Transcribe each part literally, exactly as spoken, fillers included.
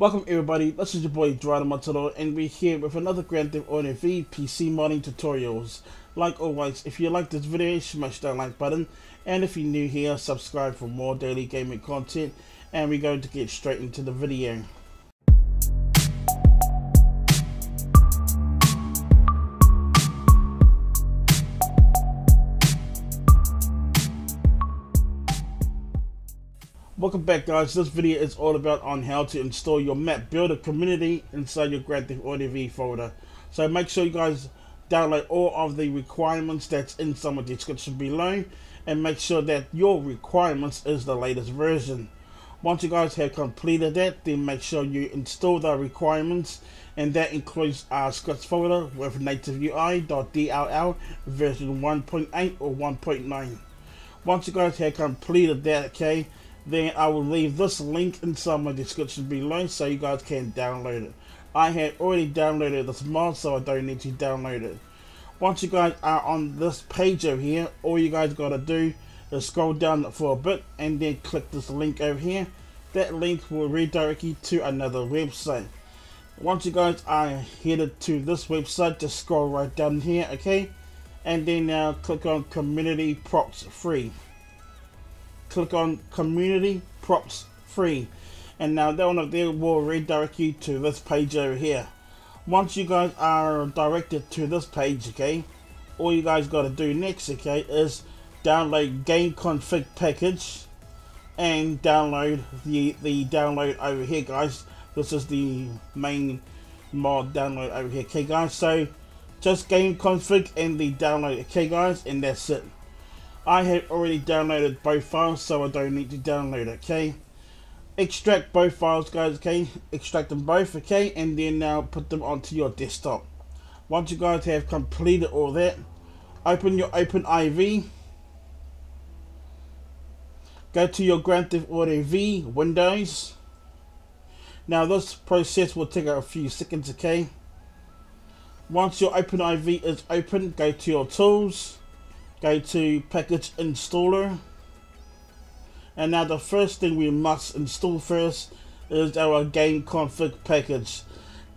Welcome everybody, this is your boy Dryder Mataroa, and we're here with another Grand Theft Auto V P C modding tutorials. Like always, if you like this video, smash that like button, and if you're new here, subscribe for more daily gaming content, and we're going to get straight into the video. Welcome back guys, this video is all about on how to install your Map Builder community inside your Grand Theft Auto V folder. So make sure you guys download all of the requirements that's inside the description below, and make sure that your requirements is the latest version. Once you guys have completed that, then make sure you install the requirements, and that includes our scripts folder with native U I dot D L L version one point eight or one point nine. Once you guys have completed that, okay, then I will leave this link inside my description below so you guys can download it. I had already downloaded this mod, so I don't need to download it. Once you guys are on this page over here, all you guys gotta do is scroll down for a bit and then click this link over here. That link will redirect you to another website. Once you guys are headed to this website, just scroll right down here, okay? And then now click on Community Props Free. Click on Community Props Free, and now that one up there will redirect you to this page over here. Once you guys are directed to this page, okay, all you guys got to do next, okay, is download game config package and download the the download over here, guys. This is the main mod download over here, okay, guys. So just game config and the download, okay, guys, and that's it. I had already downloaded both files, so I don't need to download it, okay? Extract both files, guys, okay? Extract them both, okay? And then now put them onto your desktop. Once you guys have completed all that, open your OpenIV. Go to your Grand Theft Auto V Windows. Now this process will take a few seconds, okay? Once your OpenIV is open, go to your tools. Go to package installer, and now the first thing we must install first is our game config package.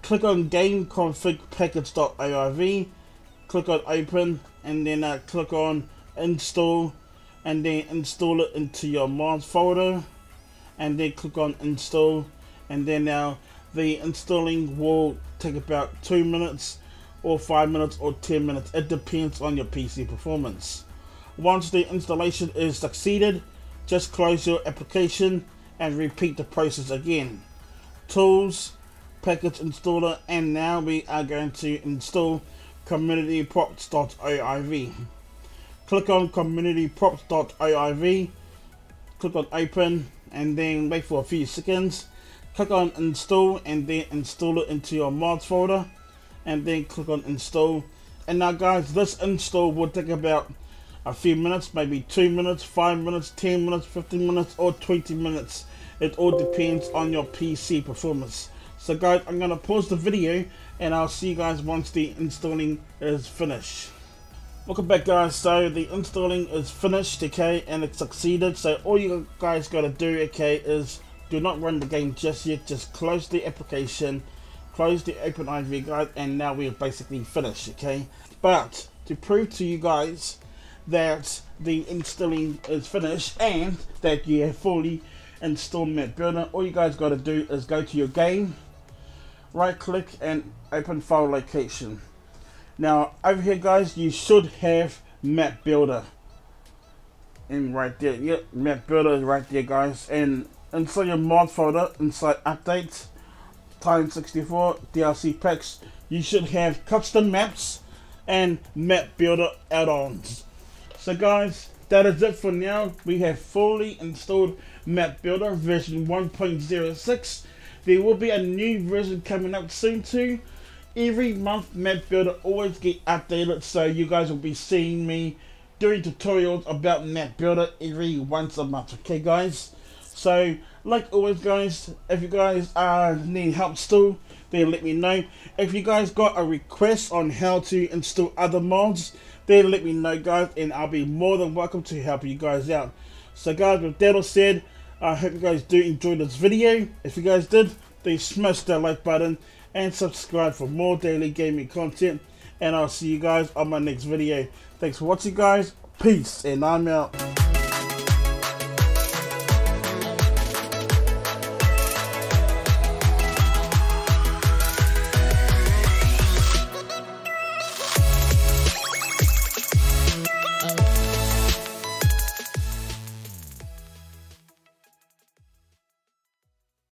Click on game config package dot O I V, click on open, and then uh, click on install, and then install it into your mods folder, and then click on install, and then now the installing will take about two minutes or five minutes or ten minutes, it depends on your P C performance. Once the installation is succeeded, just close your application and repeat the process again. Tools, package installer, and now we are going to install community props dot O I V. Click on community props dot O I V, click on open, and then wait for a few seconds. Click on install, and then install it into your mods folder, and then click on install. And now guys, this install will take about a few minutes, maybe two minutes, five minutes, ten minutes, fifteen minutes, or twenty minutes. It all depends on your P C performance. So guys, I'm gonna pause the video and I'll see you guys once the installing is finished. Welcome back guys, so the installing is finished, okay, and it succeeded. So all you guys gotta do, okay, is do not run the game just yet, just close the application, close the OpenIV guide, and now we're basically finished, okay? But to prove to you guys that the installing is finished and that you have fully installed Map Builder, all you guys got to do is go to your game, right click, and open file location. Now over here guys, you should have Map Builder, and right there, yep, Map Builder is right there guys. And inside your mod folder, inside updates, Time sixty-four, D L C packs, you should have custom maps and Map Builder add-ons. So guys, that is it for now. We have fully installed Map Builder version one point oh six. There will be a new version coming up soon too. Every month Map Builder always get updated, so you guys will be seeing me doing tutorials about Map Builder every once a month, okay guys? So like always guys, if you guys uh, need help still, then let me know. If you guys got a request on how to install other mods, then let me know guys, and I'll be more than welcome to help you guys out. So guys, with that all said, I hope you guys do enjoy this video. If you guys did, Please smash that like button and subscribe for more daily gaming content, and I'll see you guys on my next video. Thanks for watching, guys. Peace, and I'm out.